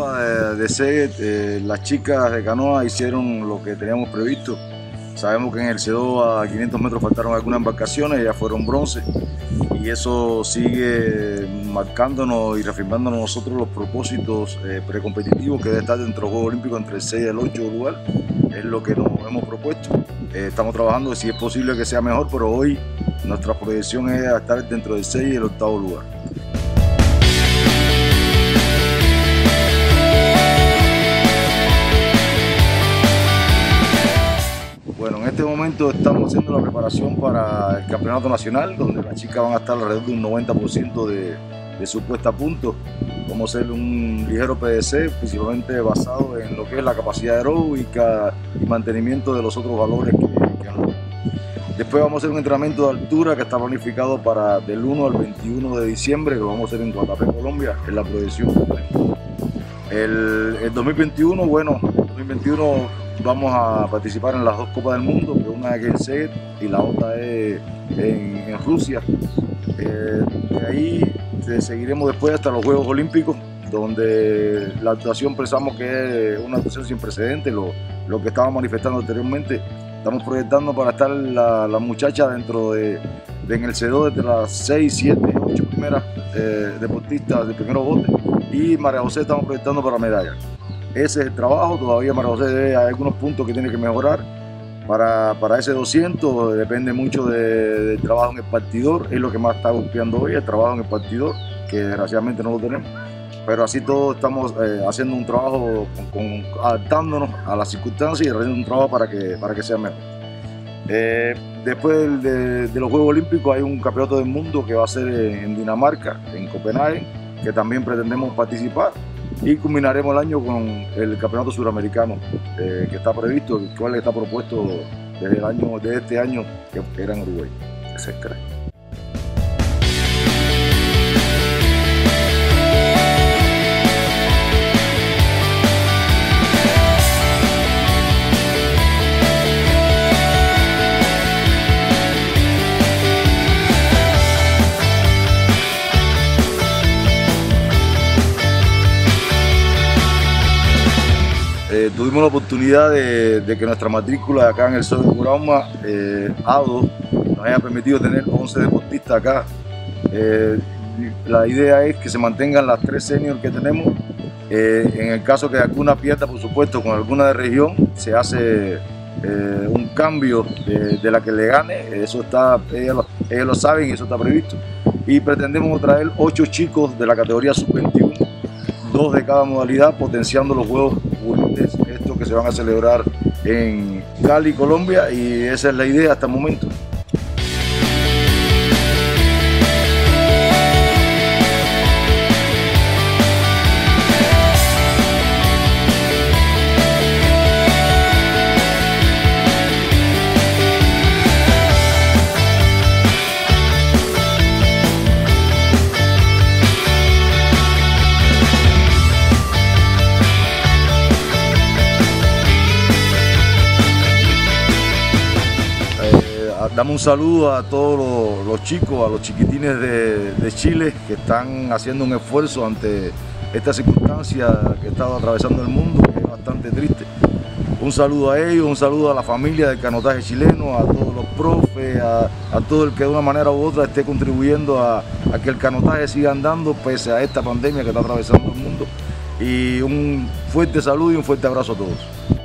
Copa de Szeged, las chicas de canoa hicieron lo que teníamos previsto. Sabemos que en el CEDO a 500 metros faltaron algunas embarcaciones, ya fueron bronce, y eso sigue marcándonos y reafirmándonos nosotros los propósitos precompetitivos que debe estar dentro del Juego Olímpico entre el 6 y el 8 lugar. Es lo que nos hemos propuesto. Estamos trabajando, si es posible que sea mejor, pero hoy nuestra proyección es estar dentro del 6 y el 8º lugar. Bueno, en este momento estamos haciendo la preparación para el campeonato nacional, donde las chicas van a estar alrededor de un 90% de su puesta a punto. Vamos a hacer un ligero PDC, principalmente basado en lo que es la capacidad aeróbica y mantenimiento de los otros valores que han. Después vamos a hacer un entrenamiento de altura que está planificado para del 1 al 21 de diciembre, que lo vamos a hacer en Guatapé, Colombia, en la proyección. El 2021, bueno, 2021. Vamos a participar en las dos Copas del Mundo, que una es en Szeged y la otra es en Rusia. De ahí seguiremos después hasta los Juegos Olímpicos, donde la actuación pensamos que es una actuación sin precedentes, lo que estábamos manifestando anteriormente. Estamos proyectando para estar la muchacha dentro en el CEDO desde las 6, 7, 8 primeros deportistas de primeros botes, y María José estamos proyectando para medallas. Ese es el trabajo. Todavía María José debe, hay algunos puntos que tiene que mejorar para ese 200, depende mucho del trabajo en el partidor, es lo que más está golpeando hoy, el trabajo en el partidor, que desgraciadamente no lo tenemos, pero así todos estamos haciendo un trabajo, adaptándonos a las circunstancias y haciendo un trabajo para que sea mejor. Después de los Juegos Olímpicos hay un campeonato del mundo que va a ser en Dinamarca, en Copenhague, que también pretendemos participar. Y culminaremos el año con el campeonato suramericano que está previsto, el cual está propuesto desde este año, que era en Uruguay. Ese es correcto. Tuvimos la oportunidad de que nuestra matrícula acá en el sur de Curauma, ADO, nos haya permitido tener 11 deportistas acá. La idea es que se mantengan las 3 seniors que tenemos. En el caso que alguna pierda, por supuesto, con alguna de región, se hace un cambio de la que le gane. Eso está, ellos lo saben y eso está previsto. Y pretendemos traer 8 chicos de la categoría sub-21, 2 de cada modalidad, potenciando los juegos estos que se van a celebrar en Cali, Colombia, y esa es la idea hasta el momento. Damos un saludo a todos los chicos, a los chiquitines de Chile que están haciendo un esfuerzo ante esta circunstancia que está atravesando el mundo, que es bastante triste. Un saludo a ellos, un saludo a la familia del canotaje chileno, a todos los profes, a todo el que de una manera u otra esté contribuyendo a que el canotaje siga andando pese a esta pandemia que está atravesando el mundo. Y un fuerte saludo y un fuerte abrazo a todos.